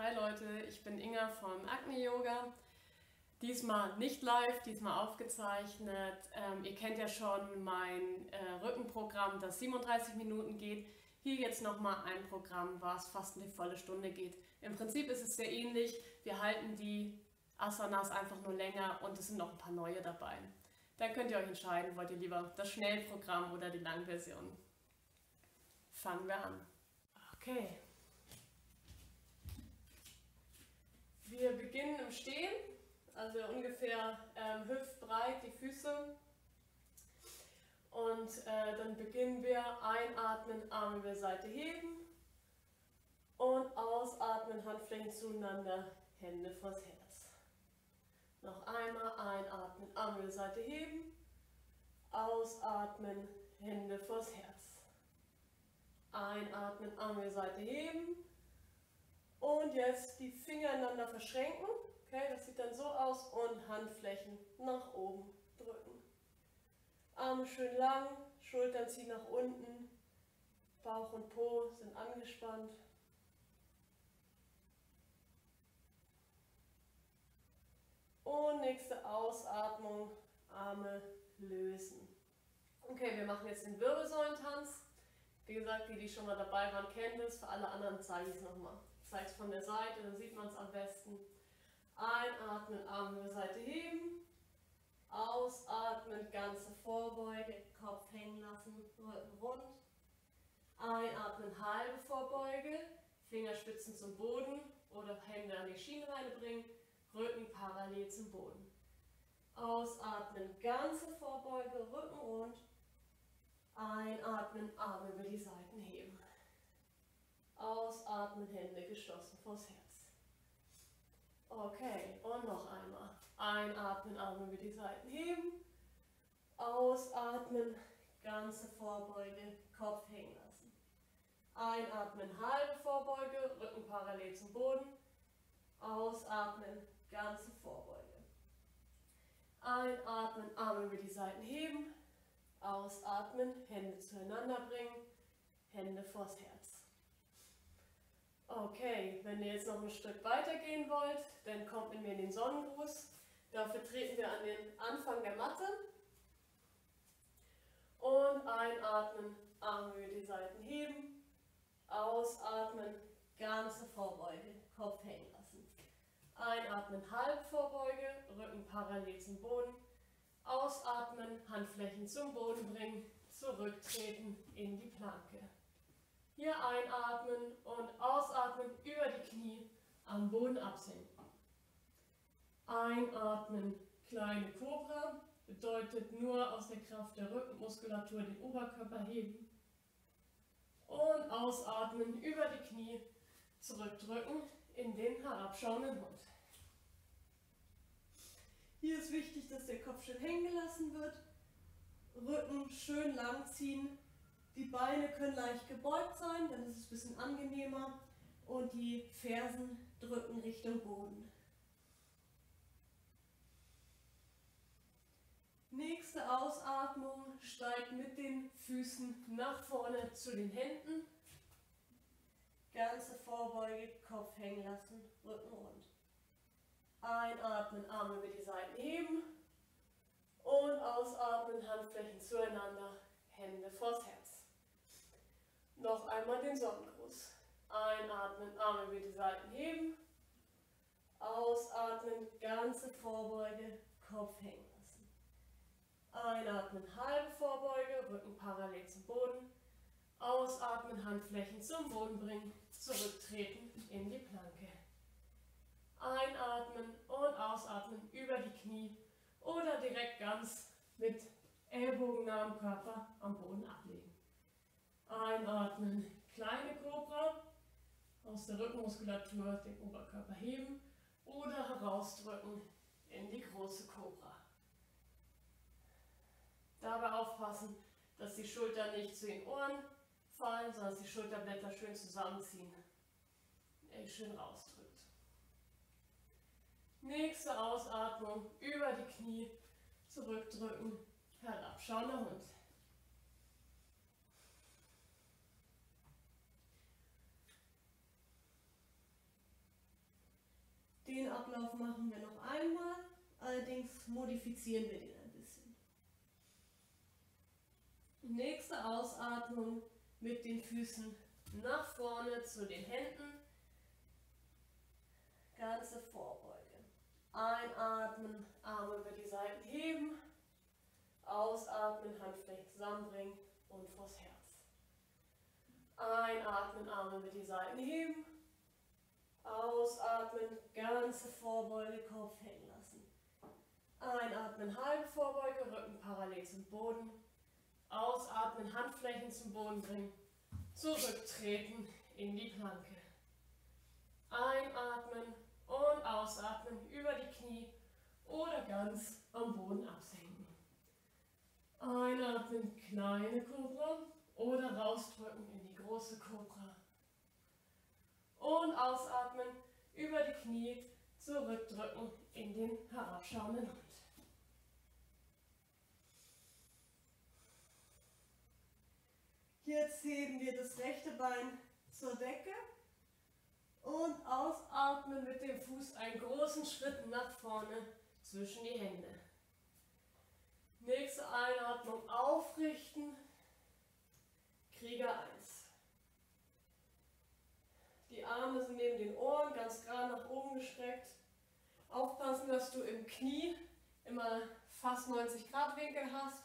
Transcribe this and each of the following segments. Hi Leute, ich bin Inga von Akne Yoga. Diesmal nicht live, diesmal aufgezeichnet. Ihr kennt ja schon mein Rückenprogramm, das 37 Minuten geht. Hier jetzt nochmal ein Programm, was fast eine volle Stunde geht. Im Prinzip ist es sehr ähnlich. Wir halten die Asanas einfach nur länger und es sind noch ein paar neue dabei. Dann könnt ihr euch entscheiden, wollt ihr lieber das Schnellprogramm oder die Langversion. Fangen wir an. Okay. Wir beginnen im Stehen, also ungefähr hüftbreit die Füße und dann beginnen wir einatmen, Arme über Seite heben und ausatmen, Handflächen zueinander, Hände vors Herz. Noch einmal einatmen, Arme über Seite heben, ausatmen, Hände vors Herz. Einatmen, Arme über Seite heben. Und jetzt die Finger ineinander verschränken, okay, das sieht dann so aus und Handflächen nach oben drücken. Arme schön lang, Schultern ziehen nach unten, Bauch und Po sind angespannt. Und nächste Ausatmung, Arme lösen. Okay, wir machen jetzt den Wirbelsäulentanz. Wie gesagt, die schon mal dabei waren, kennen das, für alle anderen zeige ich es nochmal. Ich zeige es von der Seite, dann sieht man es am besten. Einatmen, Arme über Seite heben. Ausatmen, ganze Vorbeuge, Kopf hängen lassen, Rücken rund. Einatmen, halbe Vorbeuge, Fingerspitzen zum Boden oder Hände an die Schienbeine bringen, Rücken parallel zum Boden. Ausatmen, ganze Vorbeuge, Rücken rund. Einatmen, Arme über die Seiten heben. Ausatmen, Hände geschlossen vors Herz. Okay, und noch einmal. Einatmen, Arme über die Seiten heben. Ausatmen, ganze Vorbeuge, Kopf hängen lassen. Einatmen, halbe Vorbeuge, Rücken parallel zum Boden. Ausatmen, ganze Vorbeuge. Einatmen, Arme über die Seiten heben. Ausatmen, Hände zueinander bringen, Hände vors Herz. Okay, wenn ihr jetzt noch ein Stück weiter gehen wollt, dann kommt mit mir in den Sonnengruß. Dafür treten wir an den Anfang der Matte. Und einatmen, Arme über die Seiten heben. Ausatmen, ganze Vorbeuge, Kopf hängen lassen. Einatmen, Halbvorbeuge, Rücken parallel zum Boden. Ausatmen, Handflächen zum Boden bringen, zurücktreten in die Planke. Hier einatmen und ausatmen, über die Knie am Boden absinken. Einatmen, kleine Kobra, bedeutet nur aus der Kraft der Rückenmuskulatur den Oberkörper heben. Und ausatmen, über die Knie zurückdrücken in den herabschauenden Hund. Hier ist wichtig, dass der Kopf schön hängen gelassen wird, Rücken schön lang ziehen, die Beine können leicht gebeugt sein, dann ist es ein bisschen angenehmer und die Fersen drücken Richtung Boden. Nächste Ausatmung, steigt mit den Füßen nach vorne zu den Händen, ganze Vorbeuge, Kopf hängen lassen, Rücken rund. Einatmen, Arme über die Seiten heben und ausatmen, Handflächen zueinander, Hände vors Herz. Noch einmal den Sonnengruß. Einatmen, Arme über die Seiten heben, ausatmen, ganze Vorbeuge, Kopf hängen lassen. Einatmen, halbe Vorbeuge, Rücken parallel zum Boden, ausatmen, Handflächen zum Boden bringen, zurücktreten in die Planke. Einatmen und ausatmen über die Knie oder direkt ganz mit Ellbogen nah am Körper am Boden ablegen. Einatmen, kleine Kobra, aus der Rückenmuskulatur den Oberkörper heben oder herausdrücken in die große Kobra. Dabei aufpassen, dass die Schultern nicht zu den Ohren fallen, sondern dass die Schulterblätter schön zusammenziehen, schön rausdrücken. Nächste Ausatmung, über die Knie, zurückdrücken, herabschauender Hund. Den Ablauf machen wir noch einmal, allerdings modifizieren wir den ein bisschen. Nächste Ausatmung mit den Füßen nach vorne zu den Händen. Ganze Vorbeuge. Einatmen, Arme über die Seiten heben. Ausatmen, Handflächen zusammenbringen und vors Herz. Einatmen, Arme über die Seiten heben. Ausatmen, ganze Vorbeuge, Kopf hängen lassen. Einatmen, halbe Vorbeuge, Rücken parallel zum Boden. Ausatmen, Handflächen zum Boden bringen. Zurücktreten in die Planke. Einatmen und ausatmen über die Knie oder ganz am Boden absenken. Einatmen, kleine Kobra oder rausdrücken in die große Kobra. Und ausatmen, über die Knie zurückdrücken in den herabschauenden Hund. Jetzt heben wir das rechte Bein zur Decke und ausatmen mit dem Fuß einen großen Schritt nach vorne zwischen die Hände. Nächste Einatmung aufrichten, Krieger 1. Die Arme sind neben den Ohren ganz gerade nach oben gestreckt. Aufpassen, dass du im Knie immer fast 90 Grad Winkel hast.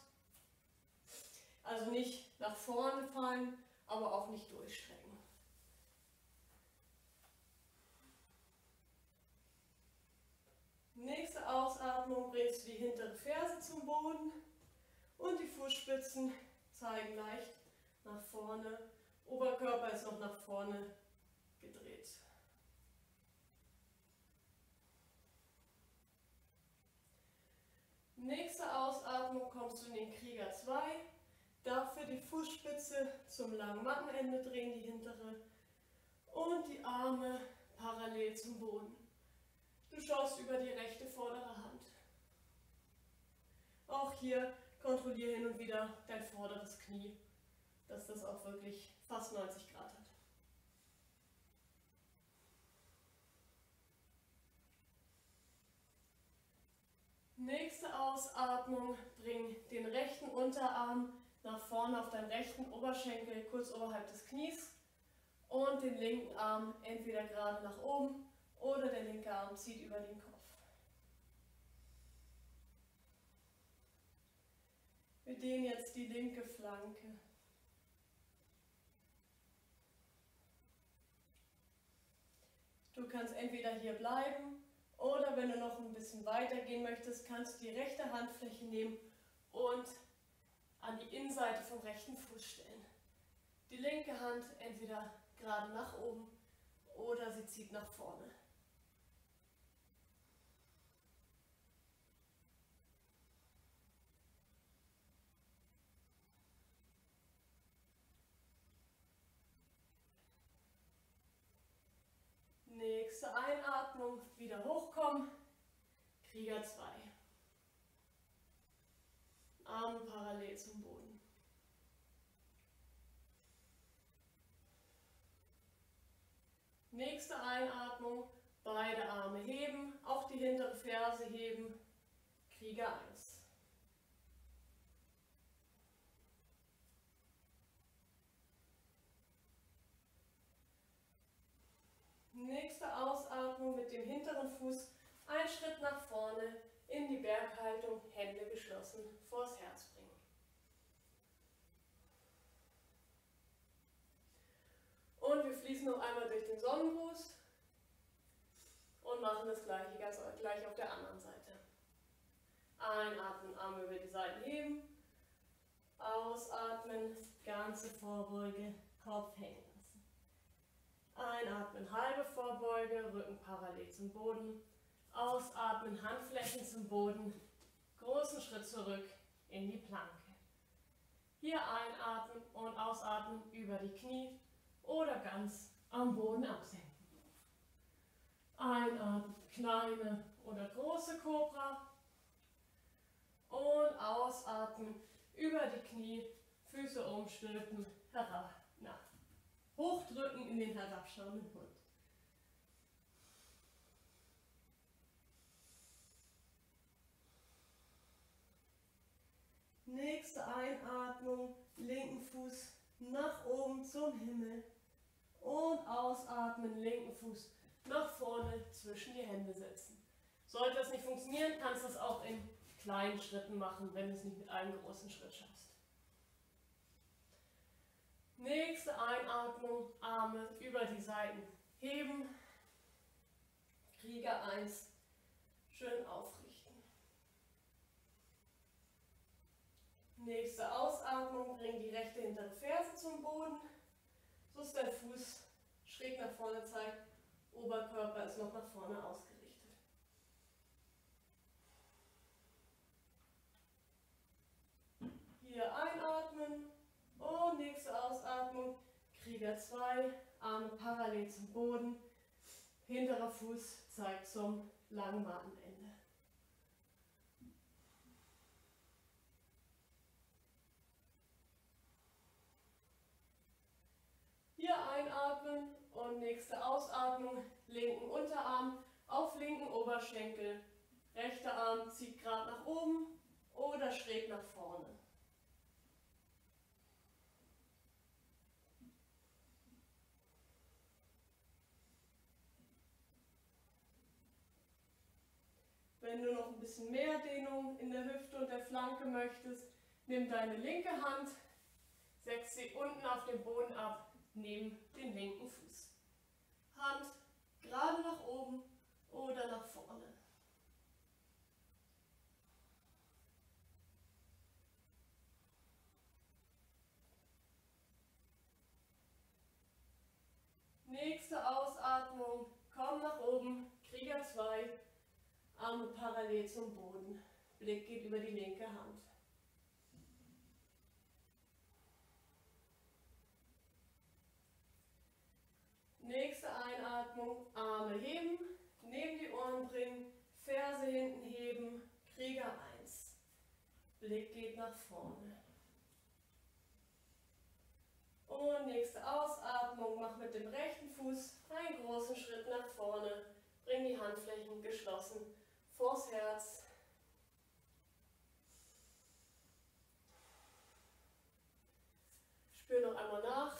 Also nicht nach vorne fallen, aber auch nicht durchstrecken. Nächste Ausatmung bringst du die hintere Ferse zum Boden und die Fußspitzen zeigen leicht nach vorne. Oberkörper ist noch nach vorne gedreht. Nächste Ausatmung kommst du in den Krieger 2. Dafür die Fußspitze zum langen Mattenende drehen, die hintere, und die Arme parallel zum Boden. Du schaust über die rechte vordere Hand. Auch hier kontrolliere hin und wieder dein vorderes Knie, dass das auch wirklich fast 90 Grad hat. Nächste Ausatmung, bring den rechten Unterarm nach vorne auf deinen rechten Oberschenkel, kurz oberhalb des Knies, und den linken Arm entweder gerade nach oben oder der linke Arm zieht über den Kopf. Wir dehnen jetzt die linke Flanke. Du kannst entweder hier bleiben, oder wenn du noch ein bisschen weiter gehen möchtest, kannst du die rechte Handfläche nehmen und an die Innenseite vom rechten Fuß stellen. Die linke Hand entweder gerade nach oben oder sie zieht nach vorne. Nächste Einatmung, wieder hochkommen, Krieger 2. Arme parallel zum Boden. Nächste Einatmung, beide Arme heben, auch die hintere Ferse heben, Krieger 1. Nächste Ausatmung mit dem hinteren Fuß, einen Schritt nach vorne in die Berghaltung, Hände geschlossen vors Herz bringen. Und wir fließen noch einmal durch den Sonnengruß und machen das gleiche ganz gleich auf der anderen Seite. Einatmen, Arme über die Seiten heben, ausatmen, ganze Vorbeuge, Kopf hängen. Einatmen, halbe Vorbeuge, Rücken parallel zum Boden. Ausatmen, Handflächen zum Boden. Großen Schritt zurück in die Planke. Hier einatmen und ausatmen über die Knie oder ganz am Boden absenken. Einatmen, kleine oder große Kobra. Und ausatmen über die Knie, Füße umstülpen, herab, nach. Hochdrücken in den herabschauenden Hund. Einatmung, linken Fuß nach oben zum Himmel und ausatmen, linken Fuß nach vorne zwischen die Hände setzen. Sollte das nicht funktionieren, kannst du es auch in kleinen Schritten machen, wenn du es nicht mit einem großen Schritt schaffst. Nächste Einatmung, Arme über die Seiten heben, Krieger 1, schön aufrichten. Nächste Ausatmung, bring die rechte hintere Ferse zum Boden, so ist der Fuß schräg nach vorne zeigt, Oberkörper ist noch nach vorne ausgerichtet. Hier einatmen und nächste Ausatmung, Krieger 2, Arme parallel zum Boden, hinterer Fuß zeigt zum Langmatenende. Hier einatmen und nächste Ausatmung, linken Unterarm auf linken Oberschenkel, rechter Arm zieht gerade nach oben oder schräg nach vorne. Wenn du noch ein bisschen mehr Dehnung in der Hüfte und der Flanke möchtest, nimm deine linke Hand, setz sie unten auf den Boden ab, neben den linken Fuß. Hand gerade nach oben oder nach vorne. Nächste Ausatmung, komm nach oben, Krieger 2. Arme parallel zum Boden, Blick geht über die linke Hand. Nächste Einatmung, Arme heben, neben die Ohren bringen, Ferse hinten heben, Krieger 1. Blick geht nach vorne. Und nächste Ausatmung, mach mit dem rechten Fuß einen großen Schritt nach vorne, bring die Handflächen geschlossen vors Herz. Spür noch einmal nach.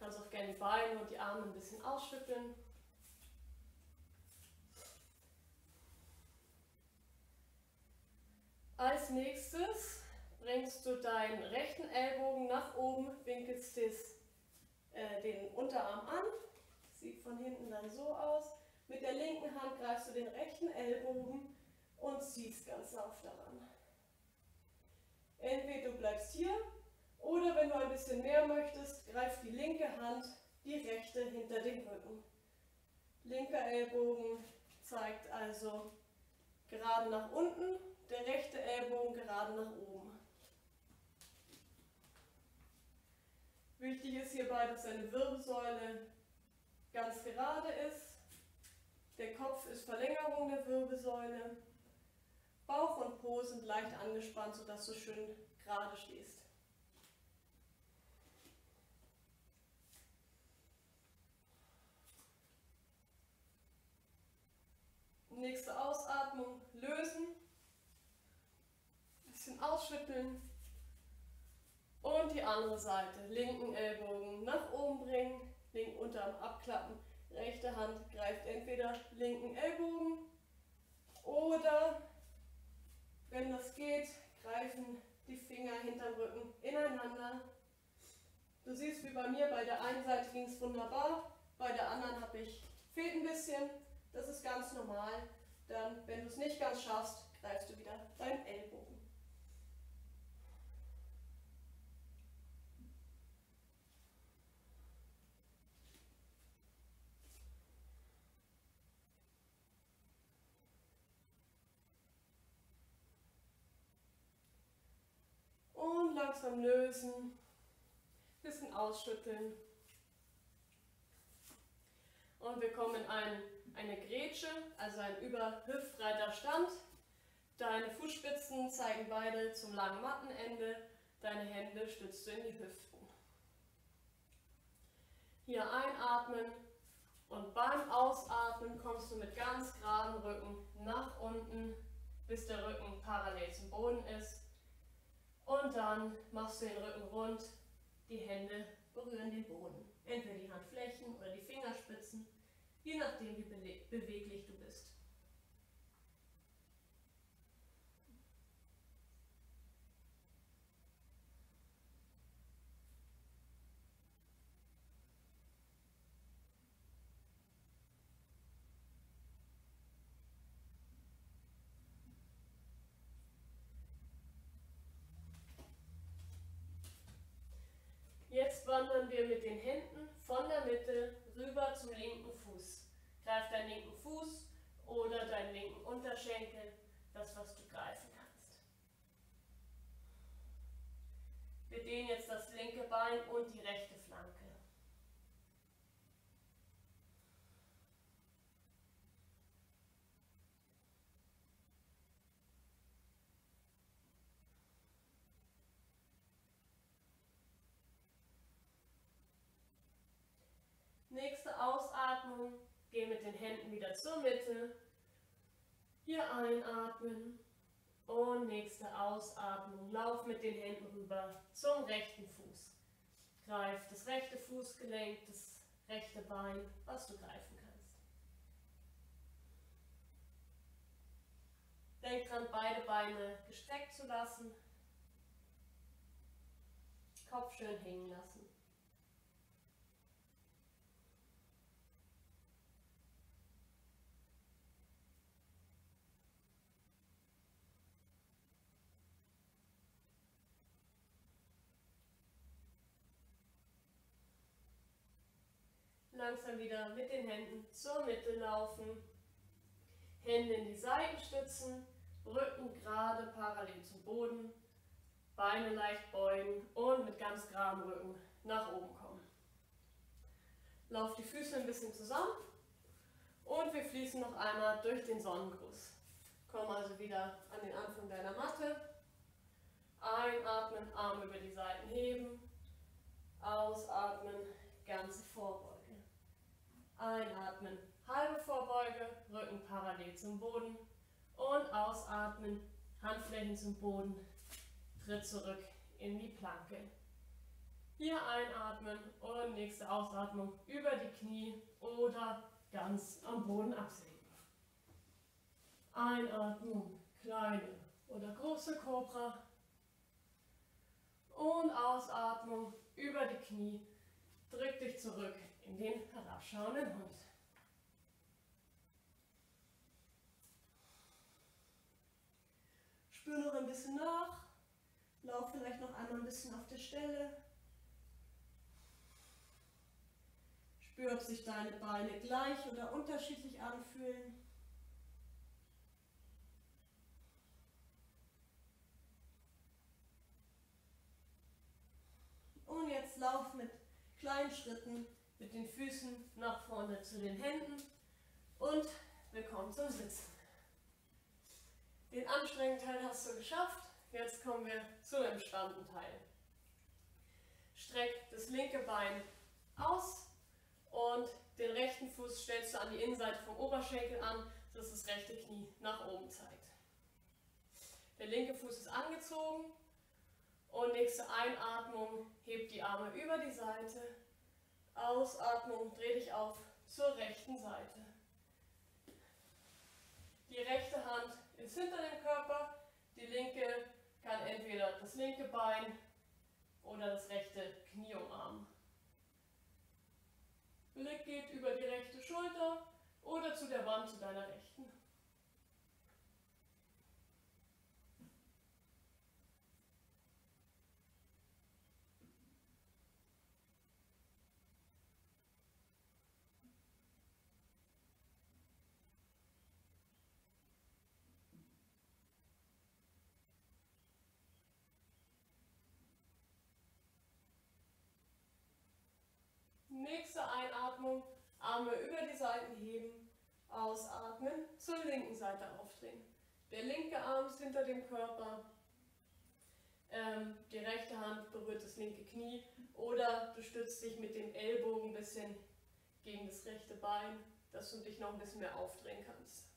Kannst auch gerne die Beine und die Arme ein bisschen ausschütteln. Als nächstes bringst du deinen rechten Ellbogen nach oben, winkelst den Unterarm an. Sieht von hinten dann so aus. Mit der linken Hand greifst du den rechten Ellbogen und ziehst ganz sanft daran. Entweder du bleibst hier oder wenn du ein bisschen mehr möchtest, greif die linke Hand, die rechte hinter den Rücken. Linker Ellbogen zeigt also gerade nach unten, der rechte Ellbogen gerade nach oben. Wichtig ist hierbei, dass deine Wirbelsäule ganz gerade ist. Der Kopf ist Verlängerung der Wirbelsäule, Bauch und Po sind leicht angespannt, sodass du schön gerade stehst. Nächste Ausatmung, lösen, ein bisschen ausschütteln und die andere Seite, linken Ellbogen nach oben bringen, linken Unterarm abklappen. Rechte Hand greift entweder linken Ellbogen oder, wenn das geht, greifen die Finger hinterm Rücken ineinander. Du siehst, wie bei mir, bei der einen Seite ging es wunderbar, bei der anderen fehlt ein bisschen. Das ist ganz normal. Dann, wenn du es nicht ganz schaffst, greifst du wieder deinen Ellbogen. Langsam lösen, ein bisschen ausschütteln und wir kommen in eine Grätsche, also ein überhüftbreiter Stand. Deine Fußspitzen zeigen beide zum langen Mattenende, deine Hände stützt du in die Hüften. Hier einatmen und beim Ausatmen kommst du mit ganz geradem Rücken nach unten, bis der Rücken parallel zum Boden ist. Und dann machst du den Rücken rund, die Hände berühren den Boden. Entweder die Handflächen oder die Fingerspitzen, je nachdem wie beweglich du bist. Jetzt wandern wir mit den Händen von der Mitte rüber zum linken Fuß. Greif deinen linken Fuß oder deinen linken Unterschenkel, das was du greifen kannst. Wir dehnen jetzt das linke Bein und die rechte Flanke. Nächste Ausatmung, geh mit den Händen wieder zur Mitte, hier einatmen und nächste Ausatmung, lauf mit den Händen rüber zum rechten Fuß. Greif das rechte Fußgelenk, das rechte Bein, was du greifen kannst. Denk dran, beide Beine gestreckt zu lassen, Kopf schön hängen lassen. Langsam wieder mit den Händen zur Mitte laufen, Hände in die Seitenstützen, Rücken gerade parallel zum Boden, Beine leicht beugen und mit ganz geradem Rücken nach oben kommen. Lauf die Füße ein bisschen zusammen und wir fließen noch einmal durch den Sonnengruß. Komm also wieder an den Anfang deiner Matte, einatmen, Arme über die Seiten heben, ausatmen, ganze Vorbeuge. Einatmen, halbe Vorbeuge, Rücken parallel zum Boden und ausatmen, Handflächen zum Boden, tritt zurück in die Planke. Hier einatmen und nächste Ausatmung über die Knie oder ganz am Boden absinken. Einatmung, kleine oder große Cobra und Ausatmung über die Knie. Drück dich zurück in den herabschauenden Hund. Spür noch ein bisschen nach. Lauf vielleicht noch einmal ein bisschen auf der Stelle. Spür, ob sich deine Beine gleich oder unterschiedlich anfühlen. Und jetzt lauf mit kleinen Schritten mit den Füßen nach vorne zu den Händen und willkommen zum Sitzen. Den anstrengenden Teil hast du geschafft, jetzt kommen wir zu dem entspannten Teil. Streck das linke Bein aus und den rechten Fuß stellst du an die Innenseite vom Oberschenkel an, dass das rechte Knie nach oben zeigt. Der linke Fuß ist angezogen. Und nächste Einatmung, heb die Arme über die Seite, Ausatmung, dreh dich auf zur rechten Seite. Die rechte Hand ist hinter dem Körper, die linke kann entweder das linke Bein oder das rechte Knie umarmen. Blick geht über die rechte Schulter oder zu der Wand zu deiner rechten. Nächste Einatmung, Arme über die Seiten heben, ausatmen, zur linken Seite aufdrehen. Der linke Arm ist hinter dem Körper, die rechte Hand berührt das linke Knie oder du stützt dich mit dem Ellbogen ein bisschen gegen das rechte Bein, dass du dich noch ein bisschen mehr aufdrehen kannst.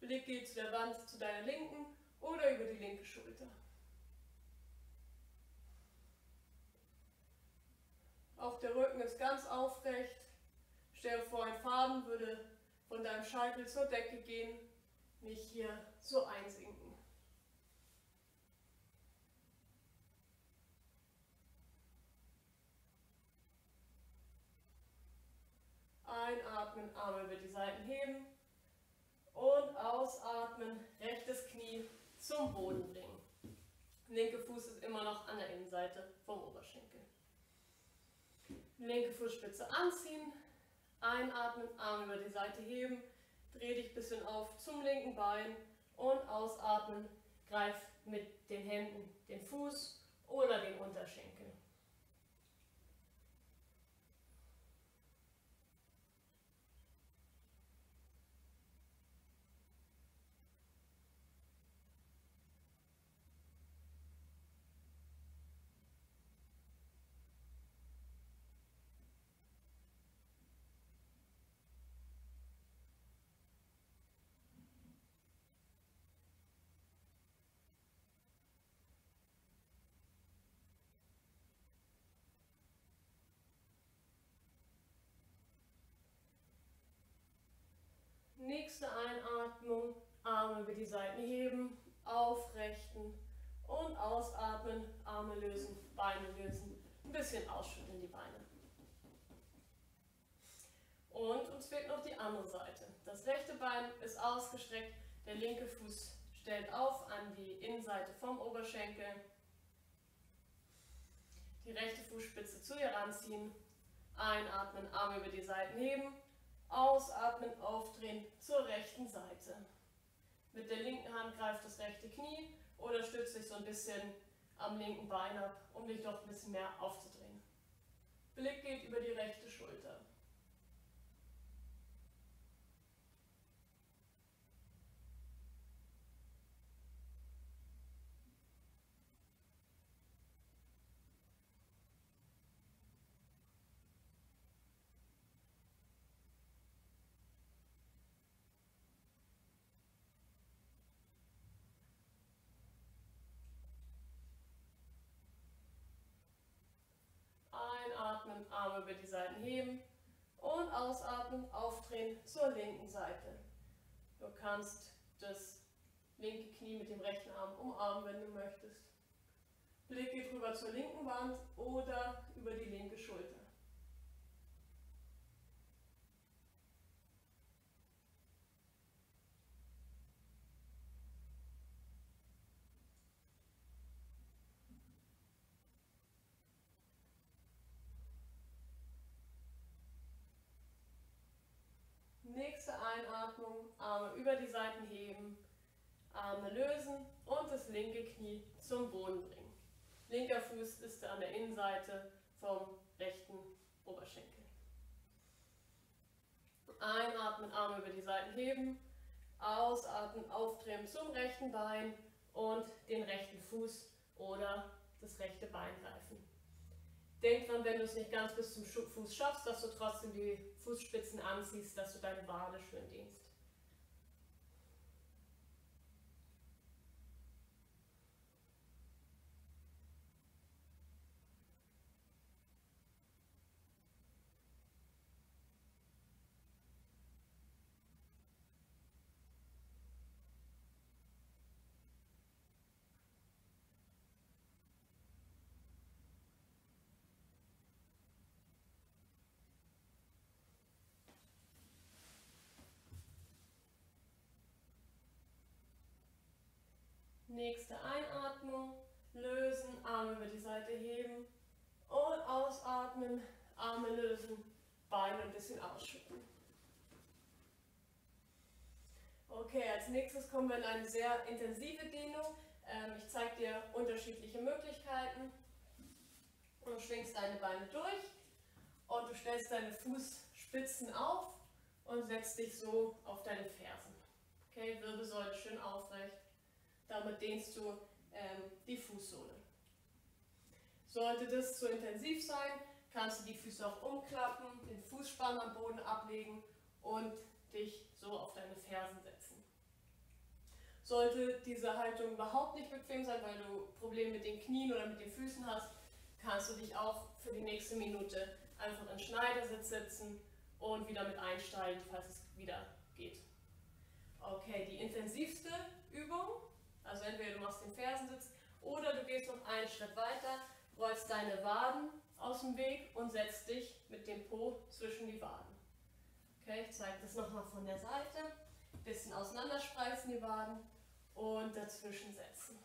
Blick geht zu der Wand, zu deiner linken oder über die linke Schulter. Auch der Rücken ist ganz aufrecht. Stell dir vor, ein Faden würde von deinem Scheitel zur Decke gehen, mich hier so einsinken. Einatmen, Arme über die Seiten heben und ausatmen, rechtes Knie zum Boden bringen. Linke Fuß ist immer noch an der Innenseite vom Oberschenkel. Linke Fußspitze anziehen, einatmen, Arme über die Seite heben, dreh dich ein bisschen auf zum linken Bein und ausatmen, greif mit den Händen den Fuß oder den Unterschenkel. Nächste Einatmung, Arme über die Seiten heben, aufrechten und ausatmen, Arme lösen, Beine lösen, ein bisschen ausschütteln die Beine. Und uns fehlt noch die andere Seite. Das rechte Bein ist ausgestreckt, der linke Fuß stellt auf an die Innenseite vom Oberschenkel. Die rechte Fußspitze zu dir ranziehen, einatmen, Arme über die Seiten heben. Ausatmen, aufdrehen zur rechten Seite. Mit der linken Hand greift das rechte Knie oder stützt dich so ein bisschen am linken Bein ab, um dich doch ein bisschen mehr aufzudrehen. Blick geht über die rechte Schulter. Einatmen, Arme über die Seiten heben und ausatmen, aufdrehen zur linken Seite. Du kannst das linke Knie mit dem rechten Arm umarmen, wenn du möchtest. Blick geht rüber zur linken Wand oder über die linke Schulter. Nächste Einatmung, Arme über die Seiten heben, Arme lösen und das linke Knie zum Boden bringen. Linker Fuß ist an der Innenseite vom rechten Oberschenkel. Einatmen, Arme über die Seiten heben, ausatmen, aufdrehen zum rechten Bein und den rechten Fuß oder das rechte Bein greifen. Denk dran, wenn du es nicht ganz bis zum Fuß schaffst, dass du trotzdem die Fußspitzen anziehst, dass du deine Wade schön dehnst. Nächste Einatmung, lösen, Arme über die Seite heben und ausatmen, Arme lösen, Beine ein bisschen ausschütteln. Okay, als nächstes kommen wir in eine sehr intensive Dehnung. Ich zeige dir unterschiedliche Möglichkeiten. Du schwingst deine Beine durch und du stellst deine Fußspitzen auf und setzt dich so auf deine Fersen. Okay, Wirbelsäule schön aufrecht. Damit dehnst du die Fußsohle. Sollte das zu intensiv sein, kannst du die Füße auch umklappen, den Fußspann am Boden ablegen und dich so auf deine Fersen setzen. Sollte diese Haltung überhaupt nicht bequem sein, weil du Probleme mit den Knien oder mit den Füßen hast, kannst du dich auch für die nächste Minute einfach in Schneidersitz setzen und wieder mit einsteigen, falls es wieder geht. Okay, die intensivste Übung, also entweder du machst den Fersensitz oder du gehst noch einen Schritt weiter, rollst deine Waden aus dem Weg und setzt dich mit dem Po zwischen die Waden. Okay, ich zeige das nochmal von der Seite. Ein bisschen auseinanderspreizen die Waden und dazwischen setzen.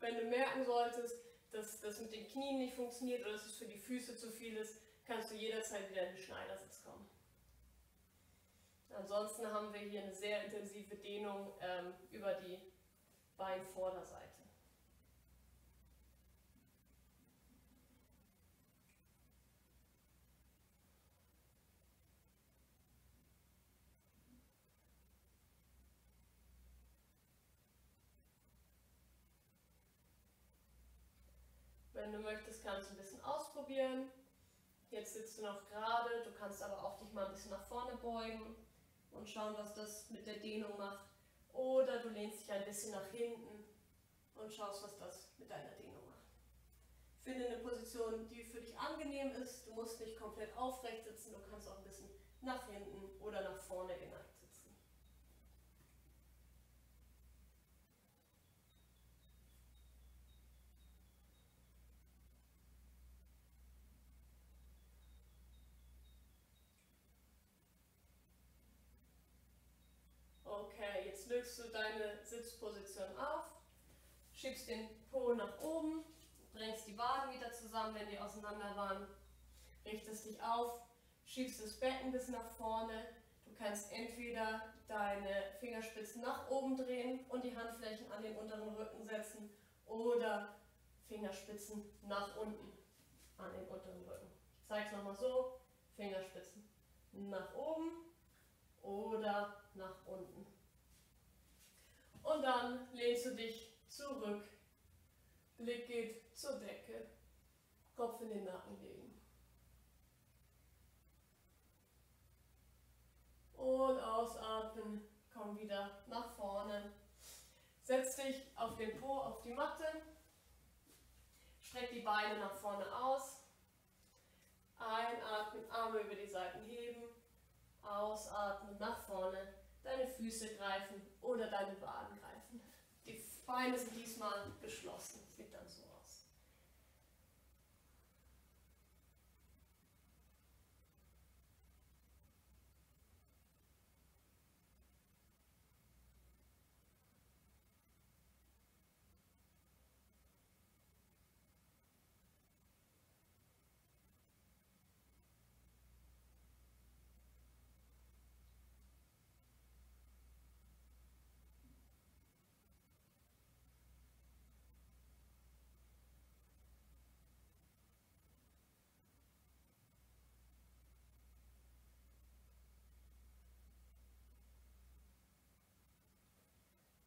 Wenn du merken solltest, dass das mit den Knien nicht funktioniert oder dass es für die Füße zu viel ist, kannst du jederzeit wieder in den Schneidersitz kommen. Ansonsten haben wir hier eine sehr intensive Dehnung über die Beinvorderseite. Wenn du möchtest, kannst du ein bisschen ausprobieren. Jetzt sitzt du noch gerade, du kannst aber auch dich mal ein bisschen nach vorne beugen und schauen, was das mit der Dehnung macht. Oder du lehnst dich ein bisschen nach hinten und schaust, was das mit deiner Dehnung macht. Finde eine Position, die für dich angenehm ist. Du musst nicht komplett aufrecht sitzen, du kannst auch ein bisschen nach hinten oder nach vorne geneigt sitzen. Okay, jetzt löst du deine Sitzposition auf, schiebst den Po nach oben, bringst die Waden wieder zusammen, wenn die auseinander waren, richtest dich auf, schiebst das Becken bis nach vorne. Du kannst entweder deine Fingerspitzen nach oben drehen und die Handflächen an den unteren Rücken setzen oder Fingerspitzen nach unten an den unteren Rücken. Ich zeige es nochmal so, Fingerspitzen nach oben oder nach unten. Und dann lehnst du dich zurück, Blick geht zur Decke, Kopf in den Nacken legen. Und ausatmen, komm wieder nach vorne. Setz dich auf den Po, auf die Matte, streck die Beine nach vorne aus. Einatmen, Arme über die Seiten heben. Ausatmen, nach vorne, deine Füße greifen oder deine Waden greifen. Die Beine sind diesmal geschlossen, sieht dann so aus.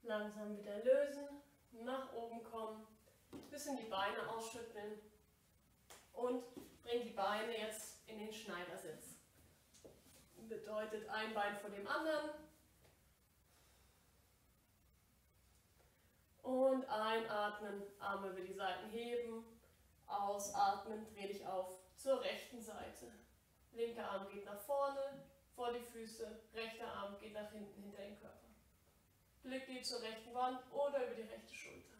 Langsam wieder lösen, nach oben kommen, ein bisschen die Beine ausschütteln und bring die Beine jetzt in den Schneidersitz. Bedeutet ein Bein vor dem anderen und einatmen, Arme über die Seiten heben, ausatmen, dreh dich auf zur rechten Seite. Linker Arm geht nach vorne, vor die Füße, rechter Arm geht nach hinten, hinter den Körper. Blick geht zur rechten Wand oder über die rechte Schulter.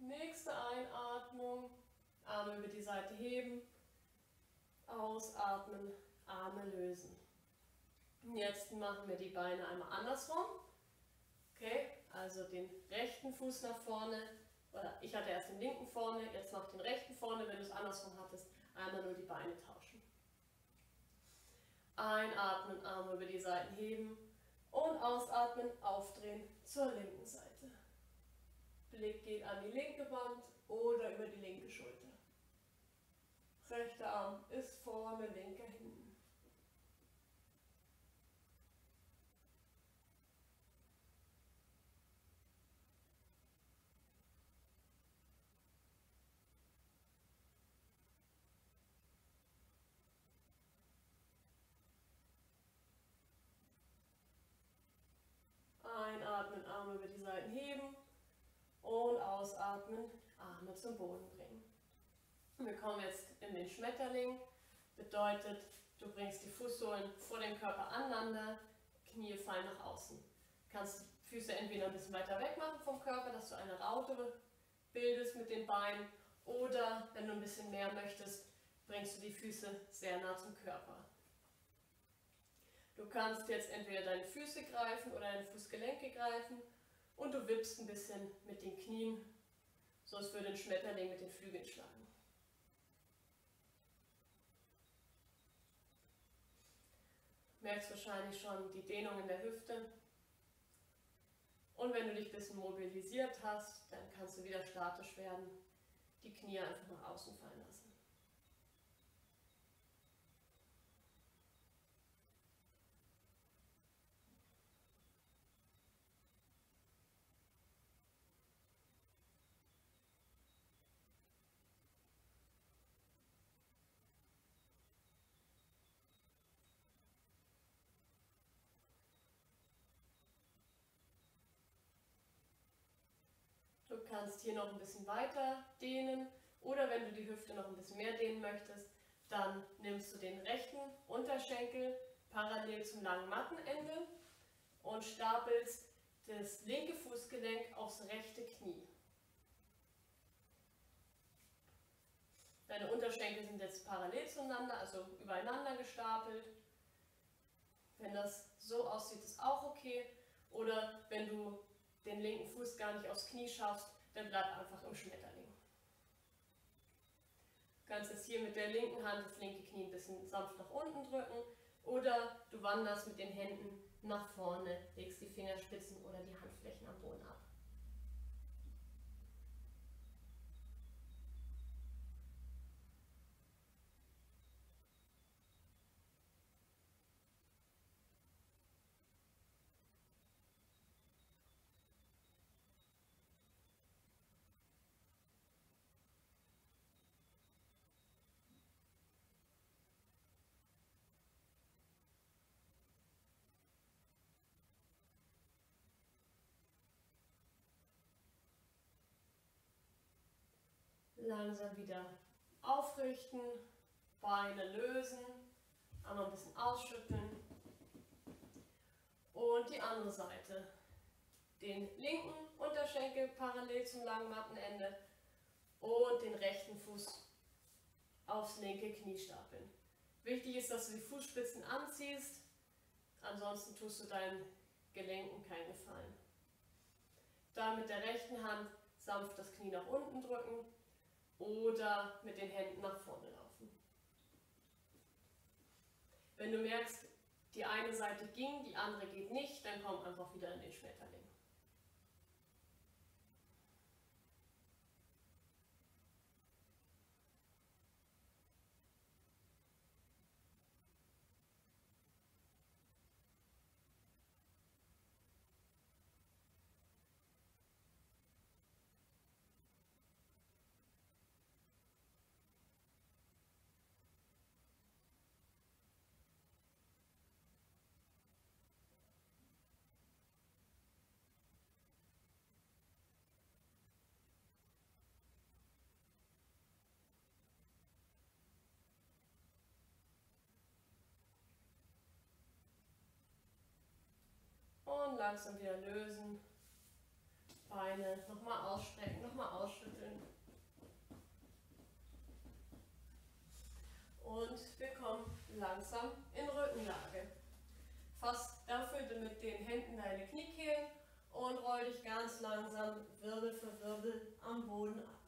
Nächste Einatmung, Arme über die Seite heben, ausatmen, Arme lösen. Jetzt machen wir die Beine einmal andersrum. Okay, also den rechten Fuß nach vorne. Oder ich hatte erst den linken vorne, jetzt mach den rechten vorne. Wenn du es andersrum hattest, einmal nur die Beine tauschen. Einatmen, Arme über die Seiten heben und ausatmen, aufdrehen zur linken Seite. Blick geht an die linke Wand oder über die linke Schulter. Rechter Arm ist vorne, linker hinten. Seiten heben und ausatmen, Arme zum Boden bringen. Wir kommen jetzt in den Schmetterling, bedeutet, du bringst die Fußsohlen vor dem Körper aneinander, Knie fallen nach außen. Du kannst die Füße entweder ein bisschen weiter weg machen vom Körper, dass du eine Raute bildest mit den Beinen, oder wenn du ein bisschen mehr möchtest, bringst du die Füße sehr nah zum Körper. Du kannst jetzt entweder deine Füße greifen oder deine Fußgelenke greifen und du wippst ein bisschen mit den Knien, so als würde ein Schmetterling mit den Flügeln schlagen. Du merkst wahrscheinlich schon die Dehnung in der Hüfte. Und wenn du dich ein bisschen mobilisiert hast, dann kannst du wieder statisch werden, die Knie einfach nach außen fallen lassen. Du kannst hier noch ein bisschen weiter dehnen oder wenn du die Hüfte noch ein bisschen mehr dehnen möchtest, dann nimmst du den rechten Unterschenkel parallel zum langen Mattenende und stapelst das linke Fußgelenk aufs rechte Knie. Deine Unterschenkel sind jetzt parallel zueinander, also übereinander gestapelt. Wenn das so aussieht, ist auch okay. Oder wenn du den linken Fuß gar nicht aufs Knie schaffst, dann bleib einfach im Schmetterling. Du kannst jetzt hier mit der linken Hand das linke Knie ein bisschen sanft nach unten drücken oder du wanderst mit den Händen nach vorne, legst die Fingerspitzen oder die Handflächen am Boden ab. Langsam wieder aufrichten, Beine lösen, einmal ein bisschen ausschütteln und die andere Seite. Den linken Unterschenkel parallel zum langen Mattenende und den rechten Fuß aufs linke Knie stapeln. Wichtig ist, dass du die Fußspitzen anziehst, ansonsten tust du deinen Gelenken keinen Gefallen. Dann mit der rechten Hand sanft das Knie nach unten drücken. Oder mit den Händen nach vorne laufen. Wenn du merkst, die eine Seite ging, die andere geht nicht, dann komm einfach wieder in den Schmetterling. Und langsam wieder lösen, Beine nochmal ausstrecken, nochmal ausschütteln. Und wir kommen langsam in Rückenlage. Fass dafür mit den Händen deine Kniekehlen und roll dich ganz langsam Wirbel für Wirbel am Boden ab.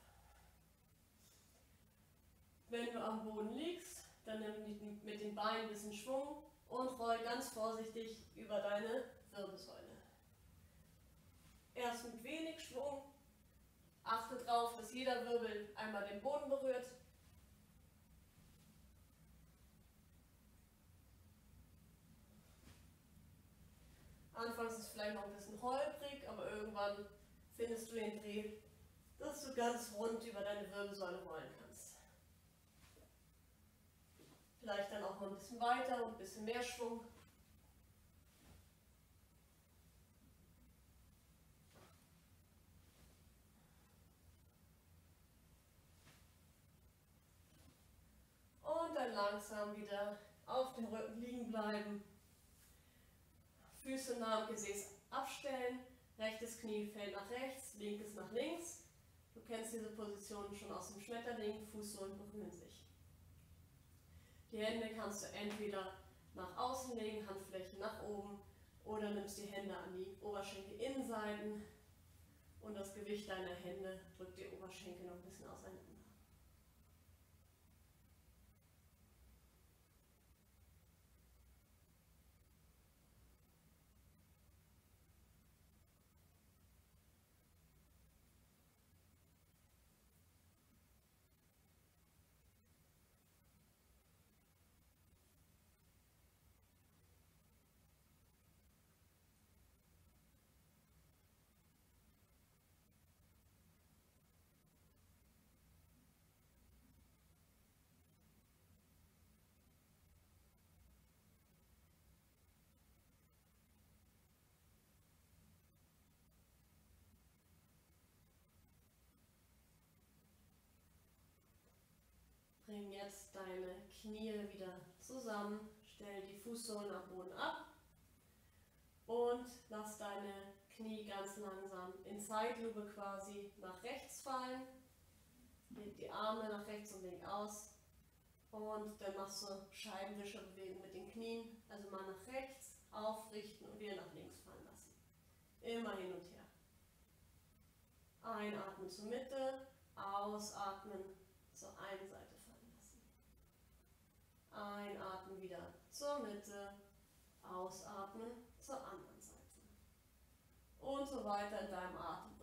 Wenn du am Boden liegst, dann nimm mit den Beinen ein bisschen Schwung und roll ganz vorsichtig über deine Wirbelsäule. Erst mit wenig Schwung. Achte darauf, dass jeder Wirbel einmal den Boden berührt. Anfangs ist es vielleicht noch ein bisschen holprig, aber irgendwann findest du den Dreh, dass du ganz rund über deine Wirbelsäule rollen kannst. Vielleicht dann auch mal ein bisschen weiter und ein bisschen mehr Schwung. langsam wieder auf dem Rücken liegen bleiben. Füße nah am Gesäß abstellen. Rechtes Knie fällt nach rechts, linkes nach links. Du kennst diese Positionen schon aus dem Schmetterling. Fußsohlen berühren sich. Die Hände kannst du entweder nach außen legen, Handflächen nach oben, oder nimmst die Hände an die Oberschenkelinnenseiten und das Gewicht deiner Hände drückt die Oberschenkel noch ein bisschen auseinander. Bring jetzt deine Knie wieder zusammen, stell die Fußsohlen am Boden ab und lass deine Knie ganz langsam in Zeitlupe quasi nach rechts fallen. Leg die Arme nach rechts und links aus und dann machst du Scheibenwischerbewegung mit den Knien, also mal nach rechts aufrichten und wieder nach links fallen lassen. Immer hin und her. Einatmen zur Mitte, ausatmen zur einen Seite. Einatmen wieder zur Mitte, ausatmen zur anderen Seite und so weiter in deinem Atemrhythmus.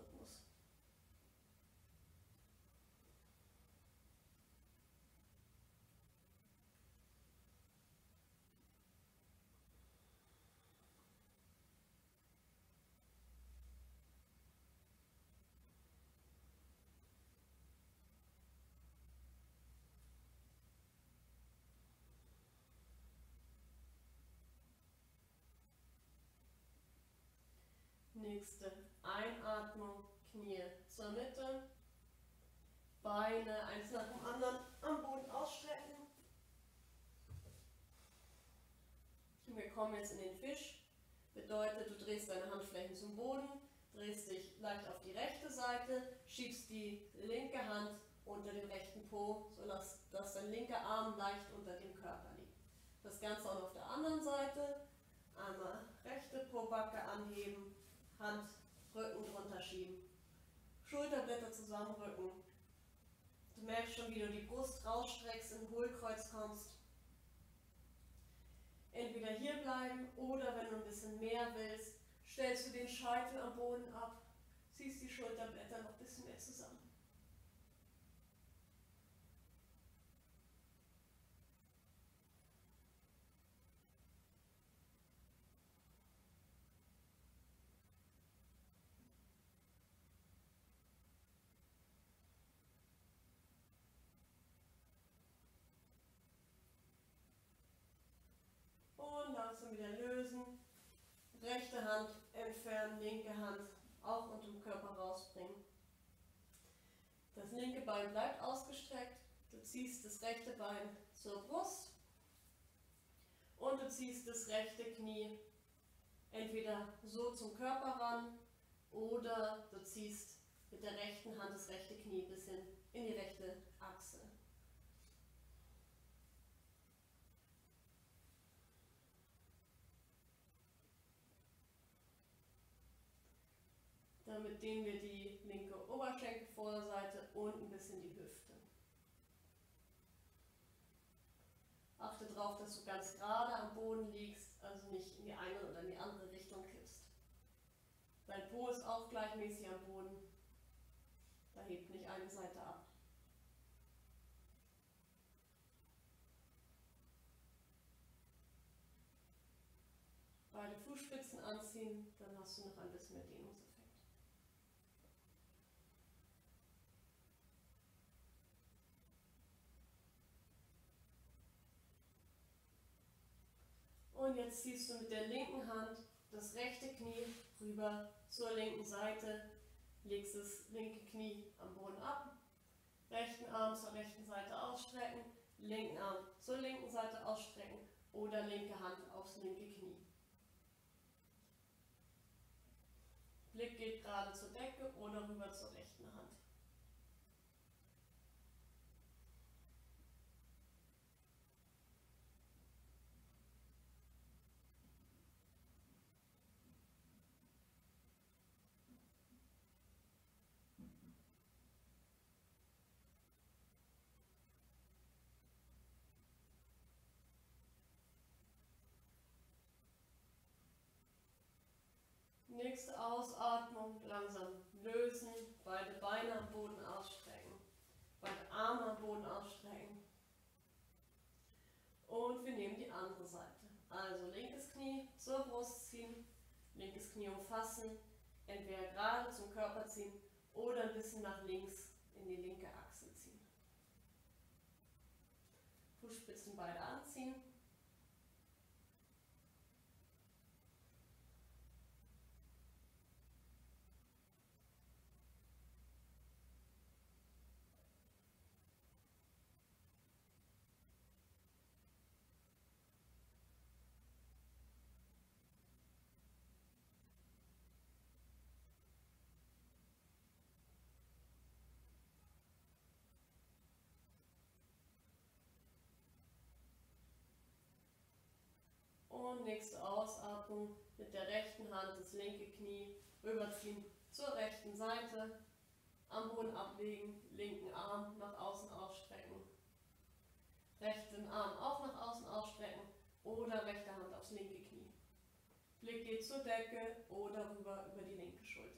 Nächste Einatmung, Knie zur Mitte, Beine eins nach dem anderen am Boden ausstrecken. Wir kommen jetzt in den Fisch, bedeutet, du drehst deine Handflächen zum Boden, drehst dich leicht auf die rechte Seite, schiebst die linke Hand unter den rechten Po, sodass dein linker Arm leicht unter dem Körper liegt. Das Ganze auch auf der anderen Seite, einmal rechte Pobacke anheben, Hand, Rücken drunter schieben, Schulterblätter zusammenrücken. Du merkst schon, wie du die Brust rausstreckst, in Hohlkreuz kommst. Entweder hier bleiben oder wenn du ein bisschen mehr willst, stellst du den Scheitel am Boden ab, ziehst die Schulterblätter noch ein bisschen mehr zusammen. Wieder lösen, rechte Hand entfernen, linke Hand auch unter dem Körper rausbringen. Das linke Bein bleibt ausgestreckt, du ziehst das rechte Bein zur Brust und du ziehst das rechte Knie entweder so zum Körper ran oder du ziehst mit der rechten Hand das rechte Knie ein bisschen in die rechte Achse. Damit dehnen wir die linke Oberschenkelvorderseite und ein bisschen die Hüfte. Achte darauf, dass du ganz gerade am Boden liegst, also nicht in die eine oder in die andere Richtung kippst. Dein Po ist auch gleichmäßig am Boden. Da hebt nicht eine Seite ab. Beide Fußspitzen anziehen, dann hast du noch ein bisschen mehr Dehnung. Und jetzt ziehst du mit der linken Hand das rechte Knie rüber zur linken Seite, legst das linke Knie am Boden ab, rechten Arm zur rechten Seite ausstrecken, linken Arm zur linken Seite ausstrecken oder linke Hand aufs linke Knie. Blick geht gerade zur Decke oder rüber zur rechten Hand. Nächste Ausatmung, langsam lösen, beide Beine am Boden ausstrecken, beide Arme am Boden ausstrecken. Und wir nehmen die andere Seite. Also linkes Knie zur Brust ziehen, linkes Knie umfassen, entweder gerade zum Körper ziehen oder ein bisschen nach links in die linke Achse ziehen. Fußspitzen beide anziehen. Und nächste Ausatmung, mit der rechten Hand das linke Knie rüberziehen zur rechten Seite, am Boden ablegen, linken Arm nach außen ausstrecken, rechten Arm auch nach außen ausstrecken oder rechte Hand aufs linke Knie. Blick geht zur Decke oder rüber über die linke Schulter.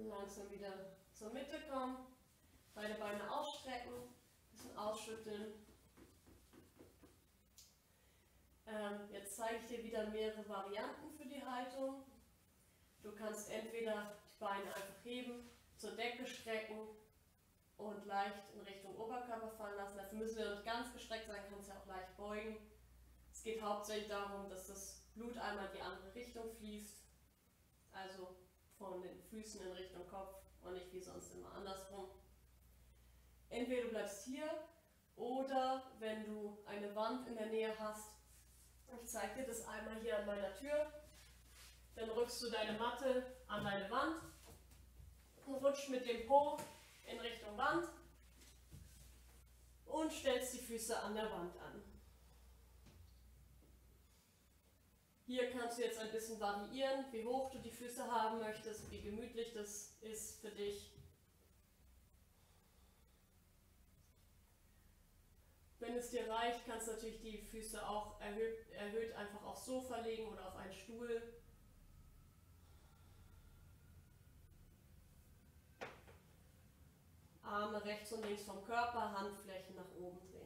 Langsam wieder zur Mitte kommen, beide Beine ausstrecken, ein bisschen ausschütteln. Jetzt zeige ich dir wieder mehrere Varianten für die Haltung. Du kannst entweder die Beine einfach heben, zur Decke strecken und leicht in Richtung Oberkörper fallen lassen. Dafür müssen wir nicht ganz gestreckt sein, kannst ja auch leicht beugen. Es geht hauptsächlich darum, dass das Blut einmal in die andere Richtung fließt. Also von den Füßen in Richtung Kopf und nicht wie sonst immer andersrum. Entweder du bleibst hier oder wenn du eine Wand in der Nähe hast, ich zeige dir das einmal hier an meiner Tür, dann rückst du deine Matte an deine Wand und rutscht mit dem Po in Richtung Wand und stellst die Füße an der Wand an. Hier kannst du jetzt ein bisschen variieren, wie hoch du die Füße haben möchtest, wie gemütlich das ist für dich. Wenn es dir reicht, kannst du natürlich die Füße auch erhöht einfach aufs Sofa legen oder auf einen Stuhl. Arme rechts und links vom Körper, Handflächen nach oben drehen.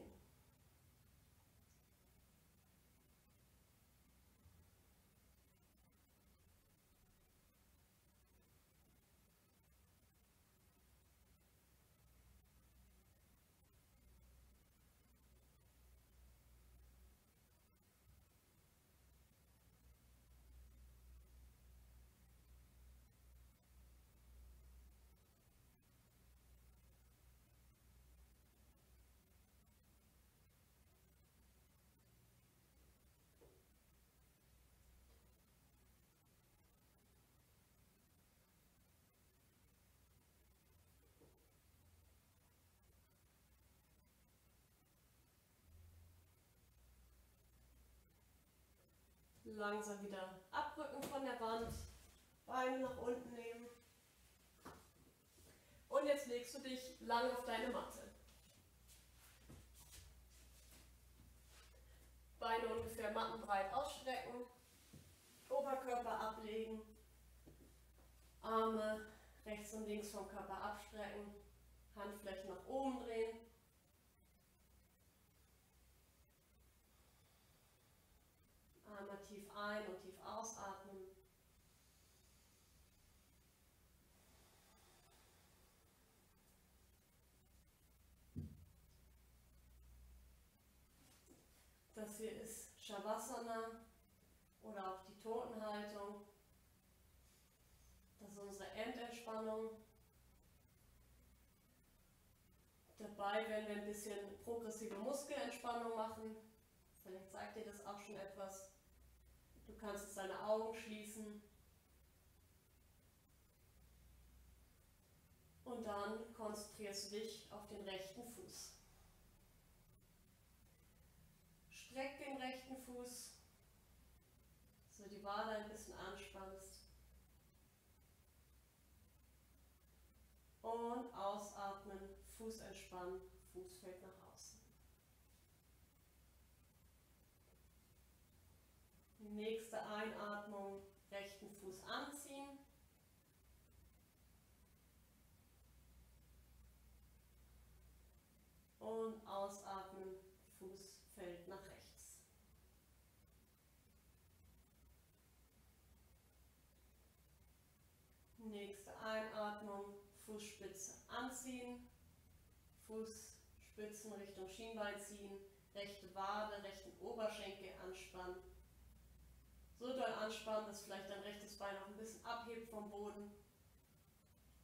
Langsam wieder abrücken von der Wand, Beine nach unten nehmen. Und jetzt legst du dich lang auf deine Matte. Beine ungefähr mattenbreit ausstrecken, Oberkörper bewegen. Arme rechts und links vom Körper abstrecken, Handflächen nach oben drehen. Einmal tief ein- und tief ausatmen. Das hier ist Shavasana oder auch die Totenhaltung. Das ist unsere Endentspannung. Dabei werden wir ein bisschen progressive Muskelentspannung machen. Vielleicht sagt dir das auch schon etwas. Du kannst jetzt deine Augen schließen. Und dann konzentrierst du dich auf den rechten Fuß. Streck den rechten Fuß, so die Wade ein bisschen anspannst. Und ausatmen, Fuß entspannen, Fuß fällt nach außen. Nächste Einatmung, rechten Fuß anziehen. Und ausatmen, Fuß fällt nach rechts. Nächste Einatmung, Fußspitze anziehen, Fußspitzen Richtung Schienbein ziehen, rechte Wade, rechten Oberschenkel anspannen. So doll anspannen, dass vielleicht dein rechtes Bein auch ein bisschen abhebt vom Boden.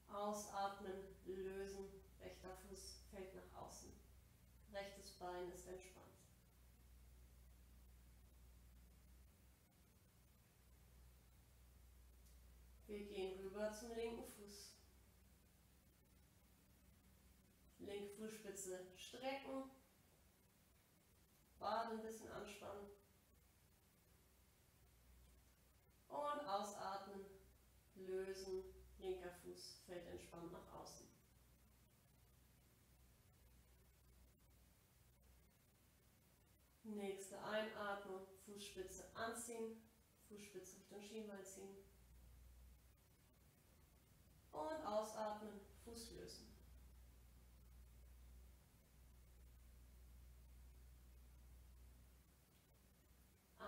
Ausatmen, lösen, rechter Fuß fällt nach außen. Rechtes Bein ist entspannt. Wir gehen rüber zum linken Fuß. Linke Fußspitze strecken, Wade ein bisschen anspannen und ausatmen, lösen, linker Fuß fällt entspannt nach außen. Nächste Einatmung, Fußspitze anziehen, Fußspitze Richtung Schienbein ziehen und ausatmen, Fuß lösen.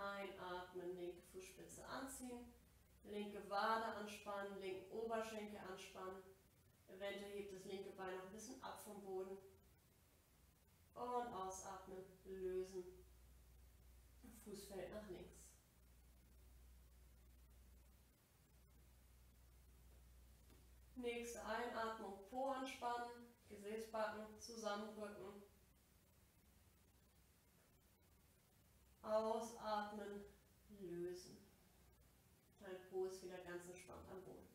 Einatmen, linke Fußspitze anziehen, linke Wade anspannen, linken Oberschenkel anspannen. Eventuell hebt das linke Bein noch ein bisschen ab vom Boden. Und ausatmen, lösen. Fuß fällt nach links. Nächste Einatmung, Po anspannen, Gesäßbacken zusammendrücken. Ausatmen, lösen. Dein Po ist wieder ganz entspannt am Boden.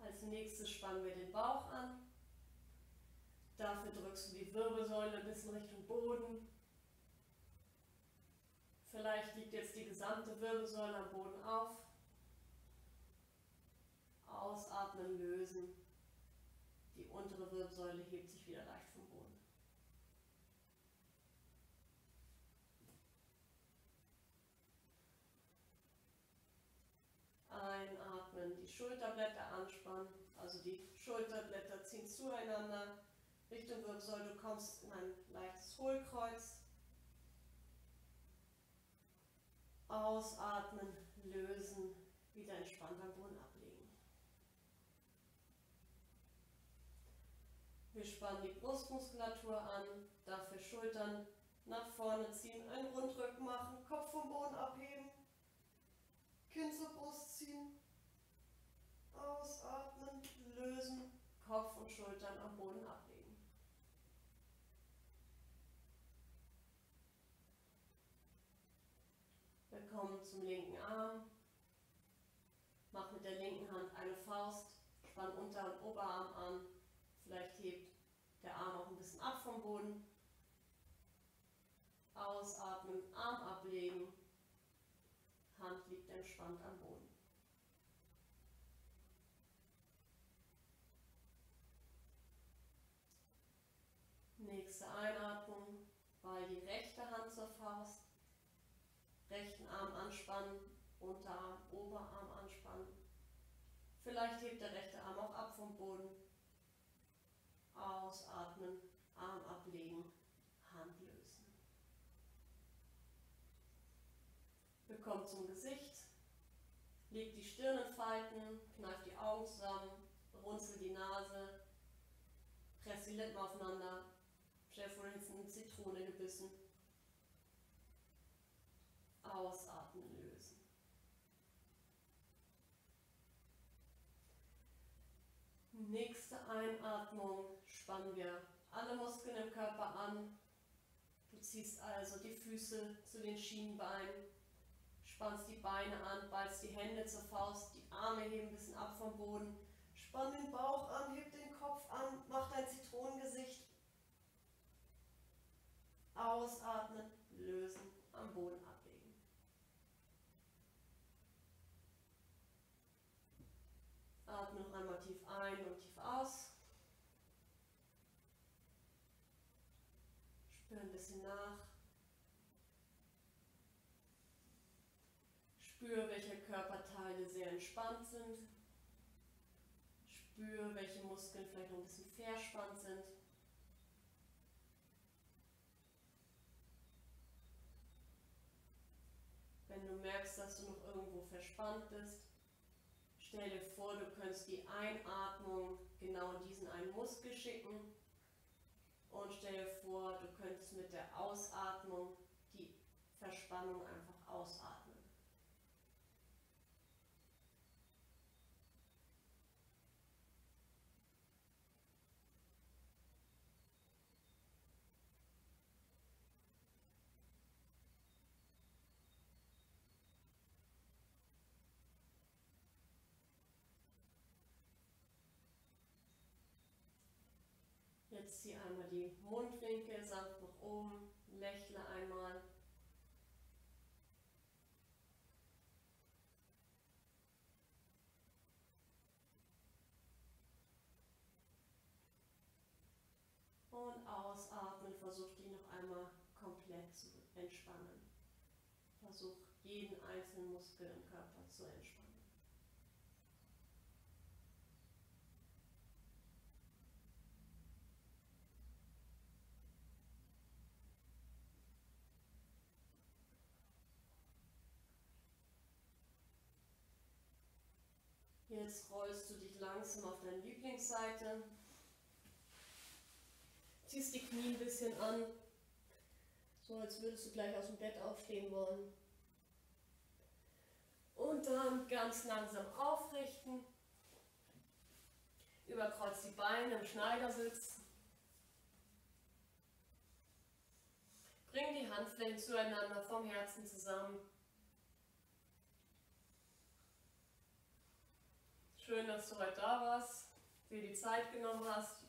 Als nächstes spannen wir den Bauch an. Dafür drückst du die Wirbelsäule ein bisschen Richtung Boden. Vielleicht liegt jetzt die gesamte Wirbelsäule am Boden auf. Ausatmen, lösen. Die untere Wirbelsäule hebt sich wieder leicht vom Boden. Einatmen, die Schulterblätter anspannen, also die Schulterblätter ziehen zueinander. Richtung Wirbelsäule, du kommst in ein leichtes Hohlkreuz. Ausatmen, lösen, wieder entspannt am Boden ablegen. Wir spannen die Brustmuskulatur an, dafür Schultern nach vorne ziehen, einen Rundrücken machen, Kopf vom Boden abheben, Kinn zur Brust ziehen, ausatmen, lösen, Kopf und Schultern am Boden ablegen. Wir kommen zum linken Arm, mach mit der linken Hand eine Faust, spann Unter- und Oberarm an. Vielleicht hebt der Arm auch ein bisschen ab vom Boden. Ausatmen, Arm ablegen. Hand liegt entspannt am Boden. Nächste Einatmung, ball die rechte Hand zur Faust, rechten Arm anspannen, Unterarm, Oberarm anspannen. Vielleicht hebt der rechte Arm auch ab vom Boden. Ausatmen, Arm ablegen, Hand lösen. Wir kommen zum Gesicht. Leg die Stirn in Falten, kneif die Augen zusammen, runzel die Nase, press die Lippen aufeinander. Stell vor, jetzt eine Zitrone gebissen. Ausatmen, lösen. Nächste Einatmung spannen wir alle Muskeln im Körper an. Du ziehst also die Füße zu den Schienenbeinen, spannst die Beine an, ballst die Hände zur Faust, die Arme heben ein bisschen ab vom Boden. Spann den Bauch an, heb den Kopf an, mach dein Zitronengesicht. Ausatmen, lösen, am Boden ablegen. Atme noch einmal tief ein und tief aus. Spür ein bisschen nach. Spür, welche Körperteile sehr entspannt sind. Spür, welche Muskeln vielleicht noch ein bisschen verspannt sind. Wenn du merkst, dass du noch irgendwo verspannt bist, stell dir vor, du könntest die Einatmung genau in diesen einen Muskel schicken und stell dir vor, du könntest mit der Ausatmung die Verspannung einfach ausatmen. Jetzt zieh einmal die Mundwinkel sanft nach oben, lächle einmal. Und ausatmen, versuch die noch einmal komplett zu entspannen. Versuch jeden einzelnen Muskel im Körper zu entspannen. Jetzt rollst du dich langsam auf deine Lieblingsseite, ziehst die Knie ein bisschen an, so als würdest du gleich aus dem Bett aufstehen wollen. Und dann ganz langsam aufrichten, überkreuz die Beine im Schneidersitz, bring die Handflächen zueinander vom Herzen zusammen. Schön, dass du heute da warst, dir die Zeit genommen hast.